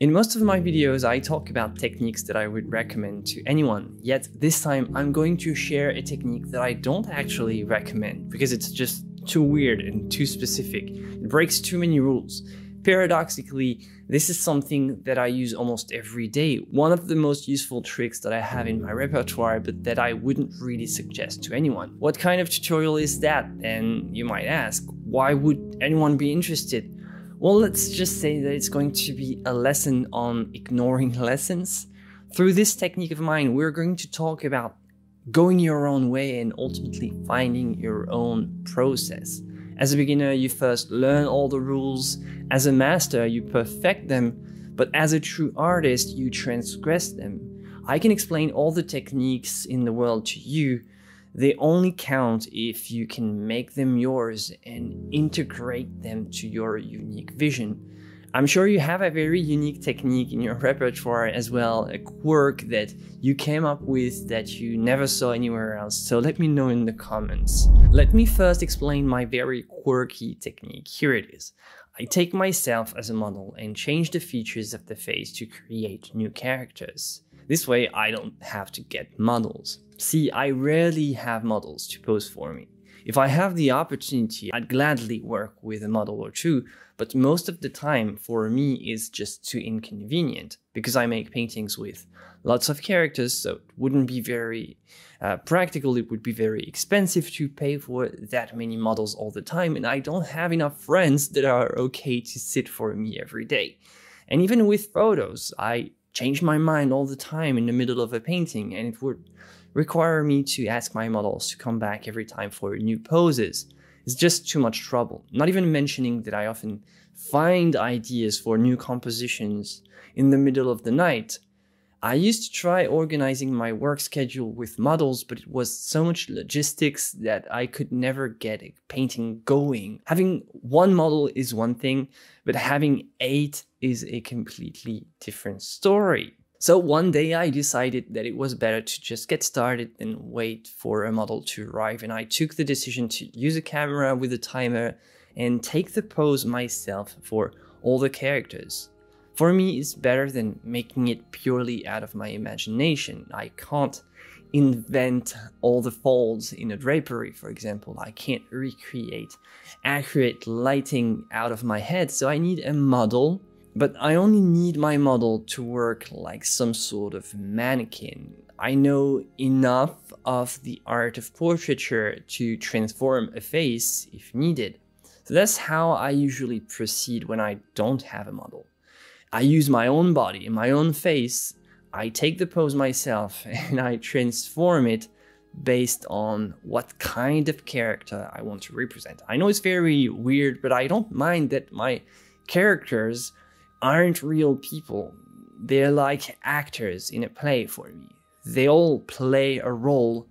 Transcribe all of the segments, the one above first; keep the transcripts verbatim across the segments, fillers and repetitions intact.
In most of my videos, I talk about techniques that I would recommend to anyone, yet this time I'm going to share a technique that I don't actually recommend because it's just too weird and too specific. It breaks too many rules. Paradoxically, this is something that I use almost every day. One of the most useful tricks that I have in my repertoire, but that I wouldn't really suggest to anyone. What kind of tutorial is that? And you might ask, why would anyone be interested? Well, let's just say that it's going to be a lesson on ignoring lessons. Through this technique of mine, we're going to talk about going your own way and ultimately finding your own process. As a beginner, you first learn all the rules. As a master, you perfect them. But as a true artist, you transgress them. I can explain all the techniques in the world to you. They only count if you can make them yours and integrate them to your unique vision. I'm sure you have a very unique technique in your repertoire as well, a quirk that you came up with that you never saw anywhere else, so let me know in the comments. Let me first explain my very quirky technique. Here it is. I take myself as a model and change the features of the face to create new characters. This way I don't have to get models. See, I rarely have models to pose for me. If I have the opportunity, I'd gladly work with a model or two, but most of the time for me is just too inconvenient because I make paintings with lots of characters, so it wouldn't be very uh, practical. It would be very expensive to pay for that many models all the time, and I don't have enough friends that are okay to sit for me every day. And even with photos, I change my mind all the time in the middle of a painting, and it would require me to ask my models to come back every time for new poses. It's just too much trouble. Not even mentioning that I often find ideas for new compositions in the middle of the night. I used to try organizing my work schedule with models, but it was so much logistics that I could never get a painting going. Having one model is one thing, but having eight is a completely different story. So one day I decided that it was better to just get started than wait for a model to arrive, and I took the decision to use a camera with a timer and take the pose myself for all the characters. For me, it's better than making it purely out of my imagination. I can't invent all the folds in a drapery, for example. I can't recreate accurate lighting out of my head, so I need a model. But I only need my model to work like some sort of mannequin. I know enough of the art of portraiture to transform a face if needed. So that's how I usually proceed when I don't have a model. I use my own body, my own face. I take the pose myself and I transform it based on what kind of character I want to represent. I know it's very weird, but I don't mind that my characters aren't real people. They're like actors in a play for me. They all play a role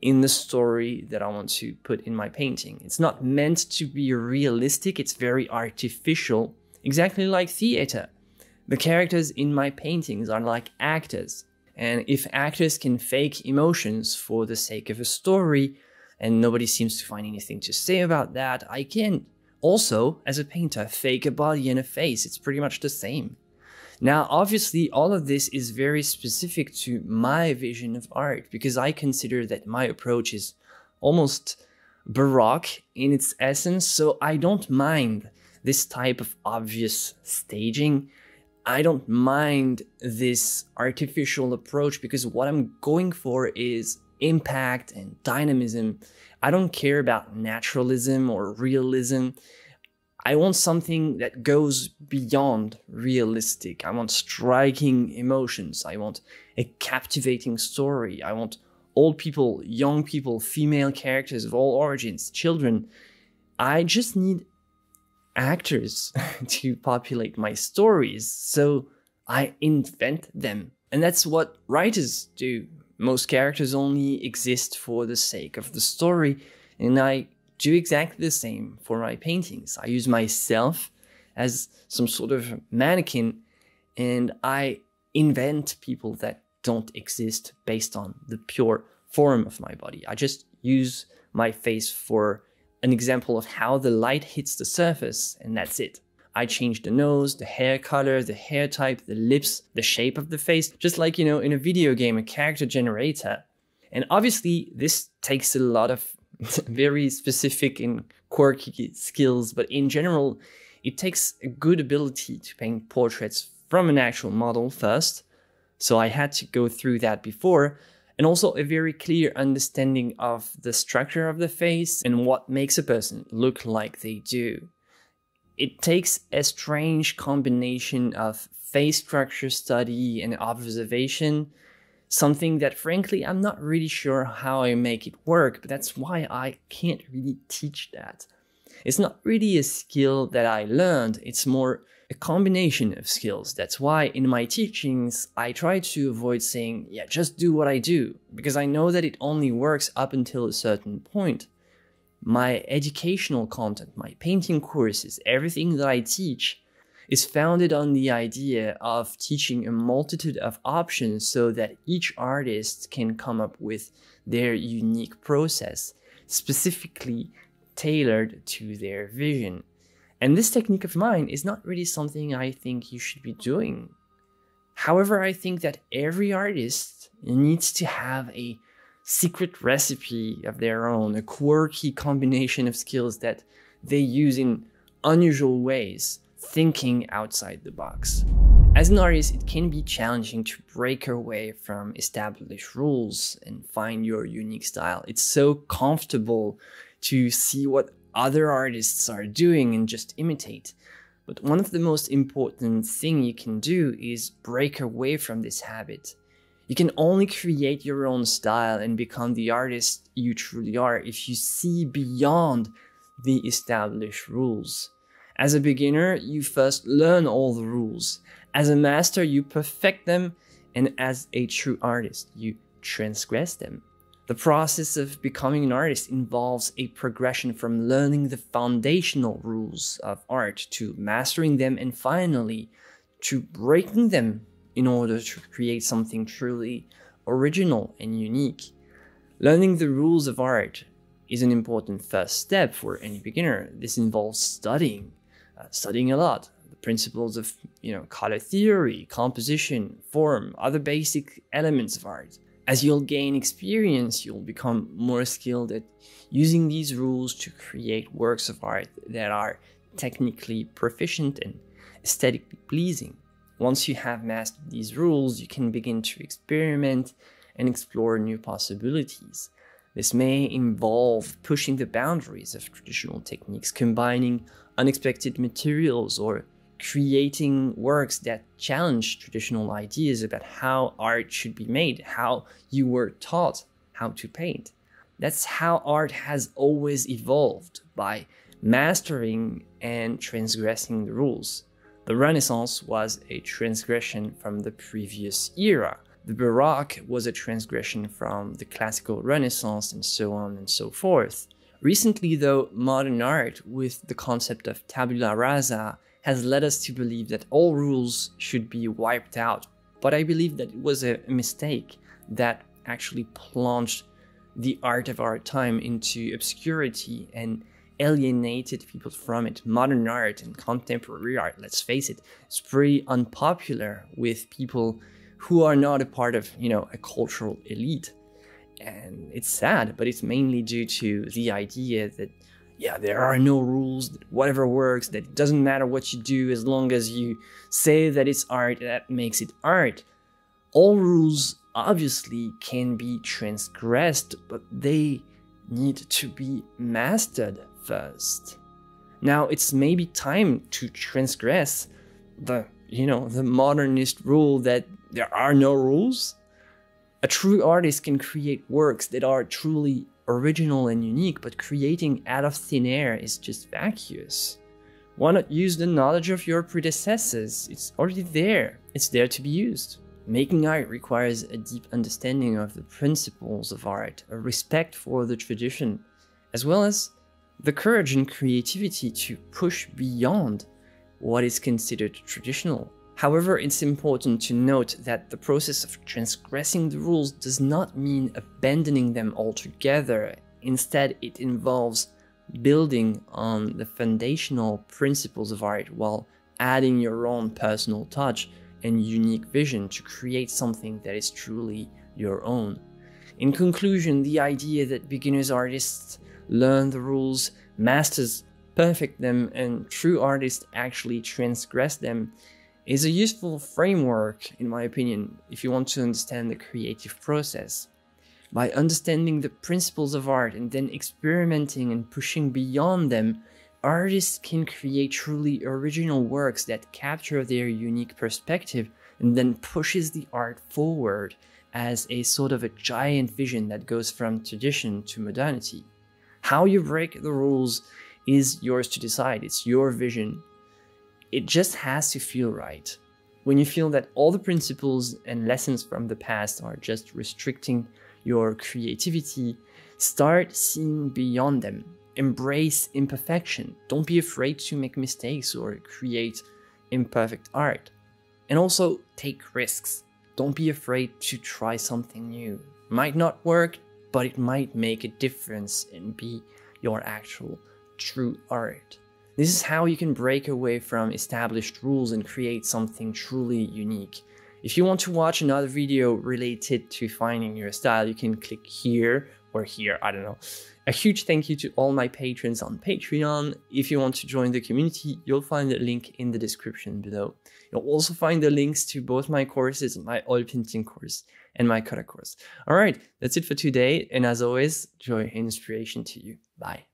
in the story that I want to put in my painting. It's not meant to be realistic, it's very artificial, exactly like theater. The characters in my paintings are like actors, and if actors can fake emotions for the sake of a story, and nobody seems to find anything to say about that, I can also, as a painter, fake a body and a face. It's pretty much the same. Now, obviously, all of this is very specific to my vision of art, because I consider that my approach is almost baroque in its essence, so I don't mind this type of obvious staging. I don't mind this artificial approach, because what I'm going for is impact and dynamism. I don't care about naturalism or realism. I want something that goes beyond realistic. I want striking emotions. I want a captivating story. I want old people, young people, female characters of all origins, children. I just need actors to populate my stories, so I invent them. And that's what writers do. Most characters only exist for the sake of the story, and I do exactly the same for my paintings. I use myself as some sort of mannequin, and I invent people that don't exist based on the pure form of my body. I just use my face for an example of how the light hits the surface, and that's it. I changed the nose, the hair color, the hair type, the lips, the shape of the face, just like, you know, in a video game, a character generator. And obviously this takes a lot of very specific and quirky skills, but in general, it takes a good ability to paint portraits from an actual model first. So I had to go through that before, and also a very clear understanding of the structure of the face and what makes a person look like they do. It takes a strange combination of face structure study and observation, something that frankly I'm not really sure how I make it work, but that's why I can't really teach that. It's not really a skill that I learned, it's more a combination of skills. That's why in my teachings I try to avoid saying, yeah, just do what I do, because I know that it only works up until a certain point. My educational content, my painting courses, everything that I teach is founded on the idea of teaching a multitude of options so that each artist can come up with their unique process, specifically tailored to their vision. And this technique of mine is not really something I think you should be doing. However, I think that every artist needs to have a secret recipe of their own, a quirky combination of skills that they use in unusual ways, thinking outside the box. As an artist, it can be challenging to break away from established rules and find your unique style. It's so comfortable to see what other artists are doing and just imitate. But one of the most important things you can do is break away from this habit. You can only create your own style and become the artist you truly are if you see beyond the established rules. As a beginner, you first learn all the rules. As a master, you perfect them, and as a true artist, you transgress them. The process of becoming an artist involves a progression from learning the foundational rules of art to mastering them and finally to breaking them in order to create something truly original and unique. Learning the rules of art is an important first step for any beginner. This involves studying, uh, studying a lot, the principles of, you know, color theory, composition, form, other basic elements of art. As you'll gain experience, you'll become more skilled at using these rules to create works of art that are technically proficient and aesthetically pleasing. Once you have mastered these rules, you can begin to experiment and explore new possibilities. This may involve pushing the boundaries of traditional techniques, combining unexpected materials, or creating works that challenge traditional ideas about how art should be made, how you were taught how to paint. That's how art has always evolved, by mastering and transgressing the rules. The Renaissance was a transgression from the previous era. The Baroque was a transgression from the classical Renaissance, and so on and so forth. Recently though, modern art, with the concept of tabula rasa, has led us to believe that all rules should be wiped out, but I believe that it was a mistake that actually plunged the art of our time into obscurity and alienated people from it. Modern art and contemporary art, let's face it, is pretty unpopular with people who are not a part of, you know, a cultural elite. And it's sad, but it's mainly due to the idea that, yeah, there are no rules, whatever works, that it doesn't matter what you do as long as you say that it's art, that makes it art. All rules obviously can be transgressed, but they need to be mastered first. Now it's maybe time to transgress the, you know, the modernist rule that there are no rules. A true artist can create works that are truly original and unique, but creating out of thin air is just vacuous. Why not use the knowledge of your predecessors? It's already there. It's there to be used. Making art requires a deep understanding of the principles of art, a respect for the tradition, as well as the courage and creativity to push beyond what is considered traditional. However, it's important to note that the process of transgressing the rules does not mean abandoning them altogether. Instead, it involves building on the foundational principles of art while adding your own personal touch and unique vision to create something that is truly your own. In conclusion, the idea that beginners artists learn the rules, masters perfect them, and true artists actually transgress them is a useful framework, in my opinion, if you want to understand the creative process. By understanding the principles of art and then experimenting and pushing beyond them, artists can create truly original works that capture their unique perspective and then pushes the art forward as a sort of a giant vision that goes from tradition to modernity. How you break the rules is yours to decide, it's your vision. It just has to feel right. When you feel that all the principles and lessons from the past are just restricting your creativity, start seeing beyond them. Embrace imperfection. Don't be afraid to make mistakes or create imperfect art. And also take risks. Don't be afraid to try something new. Might not work, but it might make a difference and be your actual true art. This is how you can break away from established rules and create something truly unique. If you want to watch another video related to finding your style, you can click here or here, I don't know. A huge thank you to all my patrons on Patreon. If you want to join the community, you'll find the link in the description below. You'll also find the links to both my courses, my oil painting course and my color course. All right, that's it for today. And as always, joy and inspiration to you. Bye.